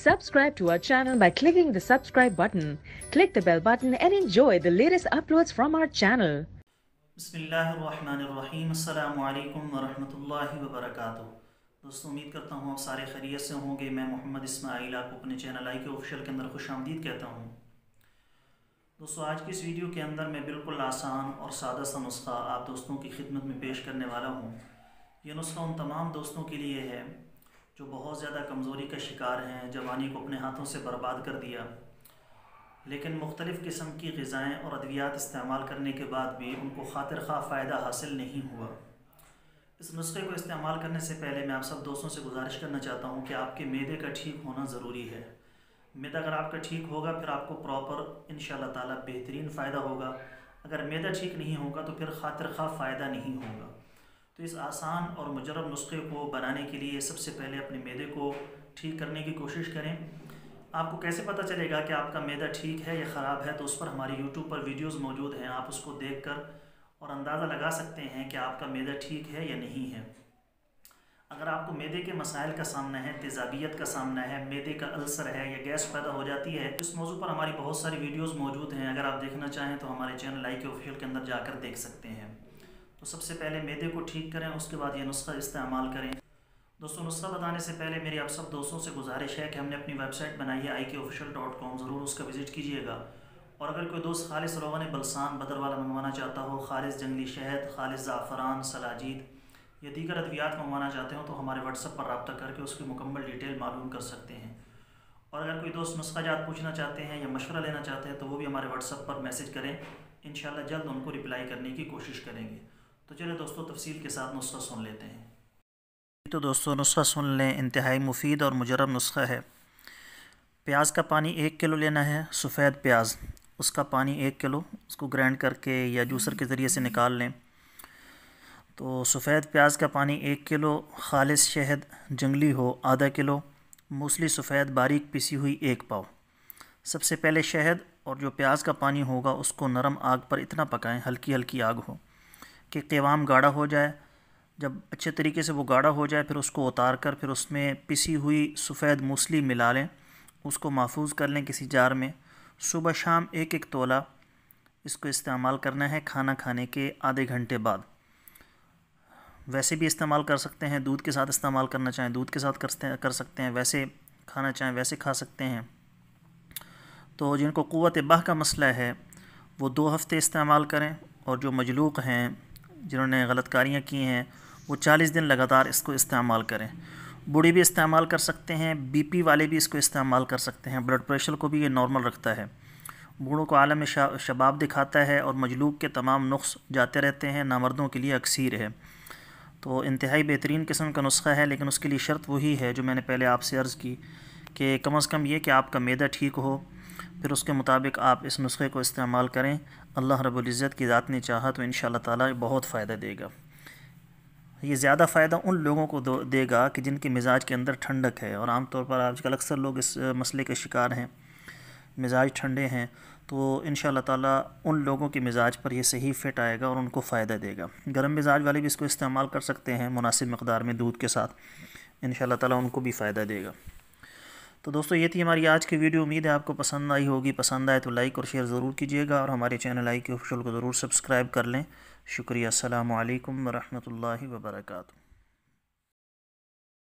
Subscribe to our channel by clicking the subscribe button. Click the bell button and enjoy the latest uploads from our channel. बिस्मिल्लाहिर्रहमानिर्रहीम। अस्सलामु अलैकुम वरहमतुल्लाहि वबरकातुहू। दोस्तों, उम्मीद करता हूँ आप सारे खैरियत से होंगे। मैं मोहम्मद इस्माइल आपको अपने चैनल IK ऑफिशियल के अंदर खुशामदीद कहता हूँ। दोस्तों, आज की इस वीडियो के अंदर मैं बिल्कुल आसान और सादा सा नुस्खा आप दोस्तों की खिदमत में पेश करने वाला हूँ। यह नुस्खा उन तमाम दोस्तों के लिए है जो बहुत ज़्यादा कमज़ोरी का शिकार हैं, जवानी को अपने हाथों से बर्बाद कर दिया, लेकिन मुख्तलिफ़ किस्म की ग़िज़ाएँ और अद्वियात इस्तेमाल करने के बाद भी उनको खातिर खा फ़ायदा हासिल नहीं हुआ। इस नुस्खे को इस्तेमाल करने से पहले मैं आप सब दोस्तों से गुजारिश करना चाहता हूँ कि आपके मैदे का ठीक होना ज़रूरी है। मैदा अगर आपका ठीक होगा फिर आपको प्रॉपर इंशाअल्लाह ताला बेहतरीन फ़ायदा होगा। अगर मैदा ठीक नहीं होगा तो फिर खातिर खा फ़ायदा नहीं होगा। तो इस आसान और मुजरब नुस्खे को बनाने के लिए सबसे पहले अपने मैदे को ठीक करने की कोशिश करें। आपको कैसे पता चलेगा कि आपका मैदा ठीक है या ख़राब है? तो उस पर हमारे YouTube पर वीडियोस मौजूद हैं, आप उसको देखकर और अंदाज़ा लगा सकते हैं कि आपका मैदा ठीक है या नहीं है। अगर आपको मैदे के मसाइल का सामना है, तेज़ाबियत का सामना है, मैदे का अल्सर है या गैस पैदा हो जाती है, इस मौजू पर हमारी बहुत सारी वीडियोज़ मौजूद हैं। अगर आप देखना चाहें तो हमारे चैनल IK ऑफिशियल के अंदर जाकर देख सकते हैं। तो सबसे पहले मैदे को ठीक करें, उसके बाद यह नुस्खा इस्तेमाल करें। दोस्तों, नुस्खा बताने से पहले मेरी आप सब दोस्तों से गुजारिश है कि हमने अपनी वेबसाइट बनाई है ikofficial.com, ज़रूर उसका विज़िट कीजिएगा। और अगर कोई दोस्त खालिस रोगन बलसान बदरवाला मंगवाना चाहता हो, खालिस जंगली शहद, खालिस ज़ाफ़रान, सलाजीद या दीगर अद्वियात मंगवाना चाहते हो तो हमारे व्हाट्सएप पर रब्ता करके उसकी मुकम्मल डिटेल मालूम कर सकते हैं। और अगर कोई दोस्त नुस्खा जात पूछना चाहते हैं या मशवरा लेना चाहते हैं तो वो भी हमारे व्हाट्सएप पर मैसेज करें, इंशाल्लाह जल्द उनको रिप्लाई करने की कोशिश करेंगे। तो चलिए दोस्तों, तफसील के साथ नुस्खा सुन लेते हैं। तो दोस्तों, नुस्खा सुन लें। इंतहाई मुफीद और मुजरब नुस्खा है। प्याज का पानी 1 किलो लेना है, सफ़ेद प्याज, उसका पानी 1 किलो, उसको ग्राइंड करके या जूसर के ज़रिए से निकाल लें। तो सफ़ेद प्याज का पानी 1 किलो, खालिस शहद जंगली हो 0.5 किलो, मूसली सफ़ेद बारीक पिसी हुई 1 पाव। सबसे पहले शहद और जो प्याज का पानी होगा उसको नरम आग पर इतना पकाएं, हल्की हल्की आग हो, कि क़वाम गाढ़ा हो जाए। जब अच्छे तरीके से वो गाढ़ा हो जाए फिर उसको उतार कर फिर उसमें पिसी हुई सफ़ेद मूसली मिला लें, उसको महफूज कर लें किसी जार में। सुबह शाम 1-1 तोला इसको इस्तेमाल करना है खाना खाने के आधे घंटे बाद। वैसे भी इस्तेमाल कर सकते हैं, दूध के साथ इस्तेमाल करना चाहें दूध के साथ कर सकते हैं, वैसे खाना चाहें वैसे खा सकते हैं। तो जिनको क़ुव्वत बाह का मसला है वो 2 हफ़्ते इस्तेमाल करें, और जो मजलूक़ हैं जिन्होंने गलतकारियाँ की हैं वो 40 दिन लगातार इसको इस्तेमाल करें। बूढ़े भी इस्तेमाल कर सकते हैं, BP वाले भी इसको इस्तेमाल कर सकते हैं। ब्लड प्रेशर को भी ये नॉर्मल रखता है। बूढ़ों को आलम शबाब दिखाता है और मजलूक़ के तमाम नुस्ख़ जाते रहते हैं, नामर्दों के लिए अक्सीर है। तो इंतहाई बेहतरीन किस्म का नुस्खा है, लेकिन उसके लिए शर्त वही है जो मैंने पहले आपसे अर्ज़ की कि कम अज़ कम ये कि आपका मैदा ठीक हो, फिर उसके मुताबिक आप इस नुस्खे को इस्तेमाल करें। अल्लाह रब्बुल इज़्ज़त की ज़ात ने चाहा तो इंशाअल्लाह ताला बहुत फ़ायदा देगा। ये ज़्यादा फ़ायदा उन लोगों को देगा कि जिनके मिजाज के अंदर ठंडक है, और आमतौर पर आजकल अक्सर लोग इस मसले के शिकार हैं, मिजाज ठंडे हैं। तो इंशाअल्लाह ताला उन लोगों के मिजाज पर यह सही फिट आएगा और उनको फ़ायदा देगा। गर्म मिजाज वाले भी इसको इस्तेमाल कर सकते हैं मुनासिब मकदार में दूध के साथ, इंशाअल्लाह ताला उनको भी फ़ायदा देगा। तो दोस्तों, ये थी हमारी आज की वीडियो। उम्मीद है आपको पसंद आई होगी। पसंद आए तो लाइक और शेयर ज़रूर कीजिएगा, और हमारे चैनल IK ऑफिशियल को ज़रूर सब्सक्राइब कर लें। शुक्रिया। अस्सलामु अलैकुम वरहमतुल्लाहि वबरकातुहू।